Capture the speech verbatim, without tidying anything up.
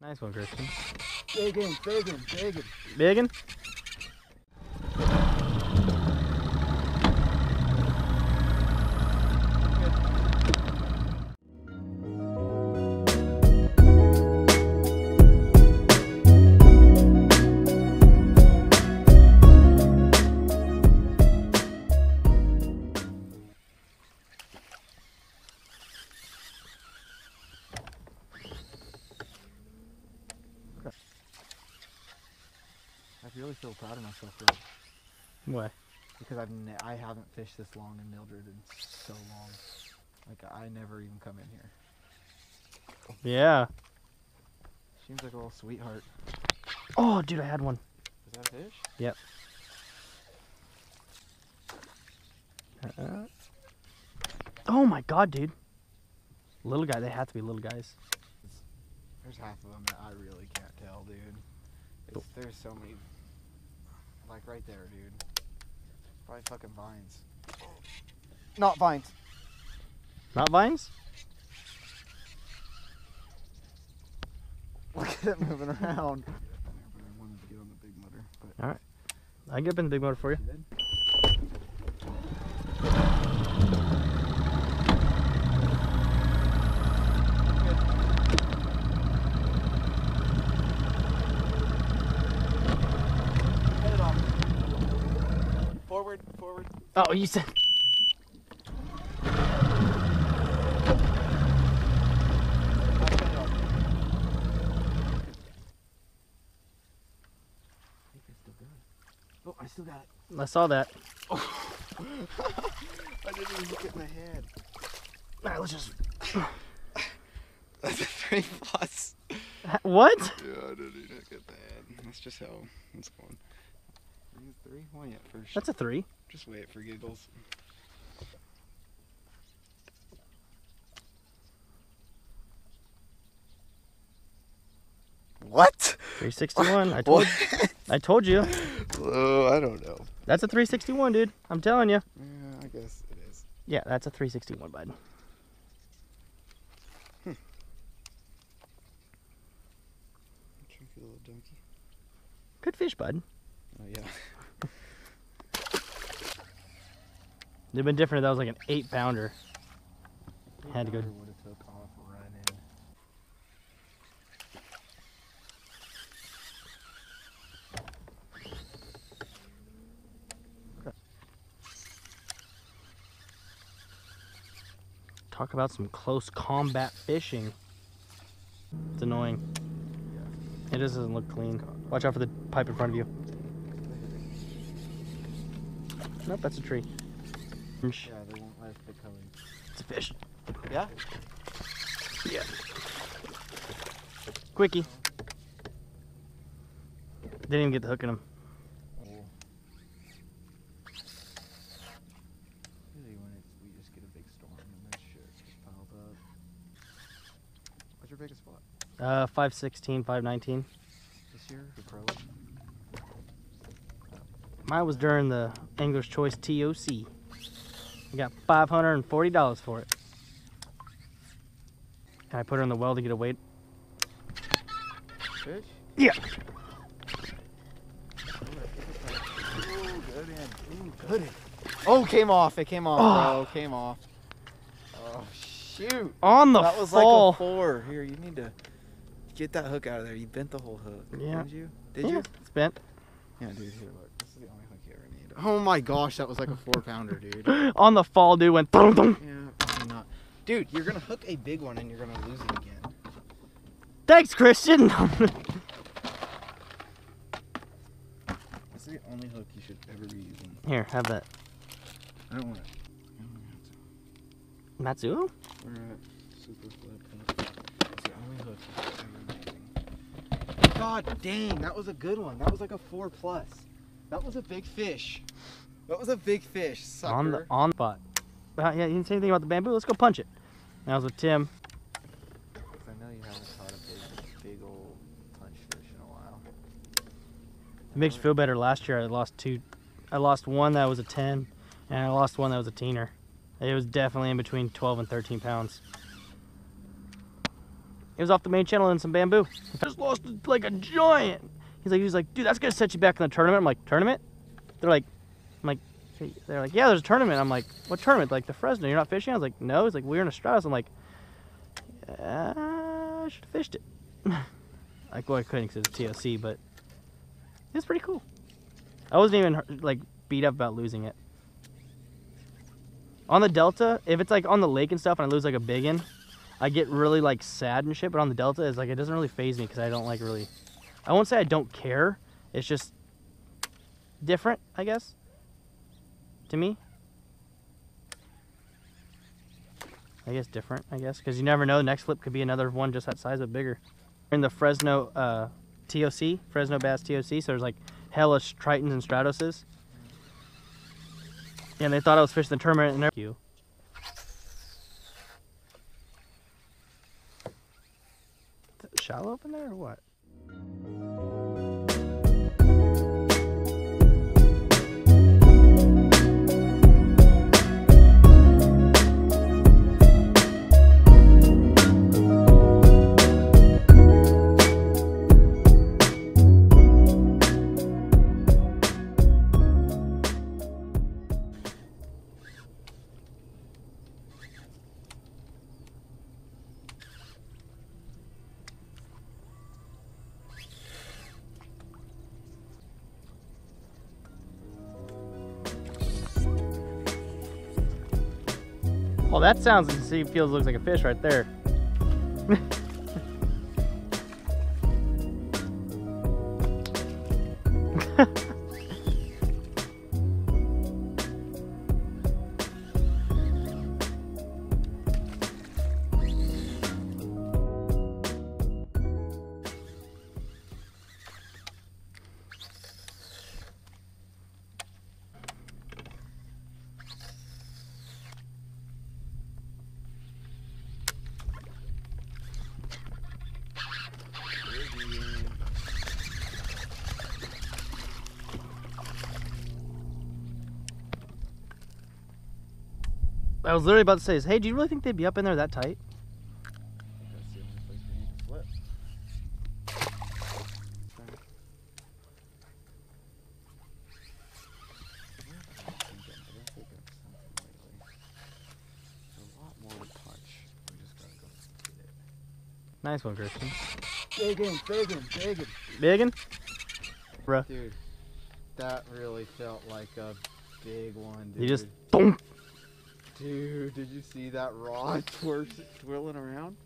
Nice one, Christian. Biggin, biggin, biggin. Biggin? I really feel proud of myself, bro. Why? Because I've ne I haven't fished this long in Mildred in so long. Like, I never even come in here. Yeah. Seems like a little sweetheart. Oh, dude, I had one. Is that a fish? Yep. Uh-uh. Oh my god, dude. Little guy, they have to be little guys. There's half of them that I really can't tell, dude. It's, there's so many... Like right there, dude. Probably fucking vines. Not vines. Not vines? Look at it moving around. I wanted to get on the big motor. Alright. I can get up in the big motor for you. Forward, forward. Oh, you said. Oh, I still got it. I saw that. Oh. I didn't even look at my head. All right, let's just. That's a three plus. What? Yeah, I didn't even look at that. That's just how it's going. Three? Why at first? That's a three. Just wait for giggles. What? three sixty-one. I told. I told you. Oh, I don't know. That's a three sixty-one, dude. I'm telling you. Yeah, I guess it is. Yeah, that's a three sixty-one, bud. Hmm. Chunky little donkey. Good fish, bud. Oh, yeah. It would have been different if that was like an eight pounder. Eight Had to go. Pounder would have took off right in. Talk about some close combat fishing. It's annoying. Yeah. It just doesn't look clean. Watch out for the pipe in front of you. Nope, that's a tree. Yeah, they won't let it come in. It's a fish. Yeah? Yeah. Quickie. Didn't even get the hook in him. Oh. Usually when it's, we just get a big storm and that shit gets piled up. What's your biggest spot? Uh, five sixteen, five nineteen. This year, the pro. Mine was during the Angler's Choice T O C. I got five hundred forty dollars for it. And I put her in the well to get a weight. Fish? Yeah. Ooh, good in. Ooh, good in. Oh, came off. It came off, oh. bro. Came off. Oh, shoot. On the fall. That was fall. Like a four. Here, you need to get that hook out of there. You bent the whole hook. Yeah. Did you? Did yeah, you? It's bent. Yeah, dude. Here, look. The only hook you ever need. Oh my gosh, that was like a four pounder, dude. On the fall, dude, went thum, thum. Yeah, probably not. Dude, you're gonna hook a big one and you're gonna lose it again. Thanks, Christian. That's the only hook you should ever be using. Here, have that. I don't want it. I don't want it. Matsuo? We're at super flip. It's the only hook you should ever be using. God dang, that was a good one. That was like a four plus. That was a big fish. That was a big fish, sucker. On the on spot. Well, yeah, you didn't say anything about the bamboo. Let's go punch it. That was with Tim. I know you haven't caught a big, big old punch fish in a while. It makes you feel better. Last year I lost two. I lost one that was a ten, and I lost one that was a teener. It was definitely in between twelve and thirteen pounds. It was off the main channel in some bamboo. I just lost like a giant. He's like, he's like, dude, that's gonna set you back in the tournament. I'm like, tournament? They're like, I'm like, hey. They're like, yeah, there's a tournament. I'm like, what tournament? Like the Fresno. You're not fishing? I was like, no. He's like, we're in Estradas. I'm like, yeah, I should have fished it. Like, well, I couldn't because it was T O C, but it's pretty cool. I wasn't even like beat up about losing it. On the Delta, if it's like on the lake and stuff, and I lose like a big one, I get really like sad and shit. But on the Delta, it's like it doesn't really faze me because I don't like really. I won't say I don't care. It's just different, I guess, to me. I guess different, I guess, because you never know. The next flip could be another one just that size but bigger. We're in the Fresno uh, T O C, Fresno Bass T O C. So there's like hellish Tritons and Stratoses. And they thought I was fishing the tournament and everything. Is it shallow up in there or what? Oh, that sounds and see feels looks like a fish right there. I was literally about to say, hey, do you really think they'd be up in there that tight? That's the only place we need to flip. There's a lot more to touch. We just gotta go get it. Nice one, Christian. Biggin', biggin', biggin'. Biggin'? Bruh. Dude, that really felt like a big one, dude. You just, boom. Dude, did you see that rod twirling around?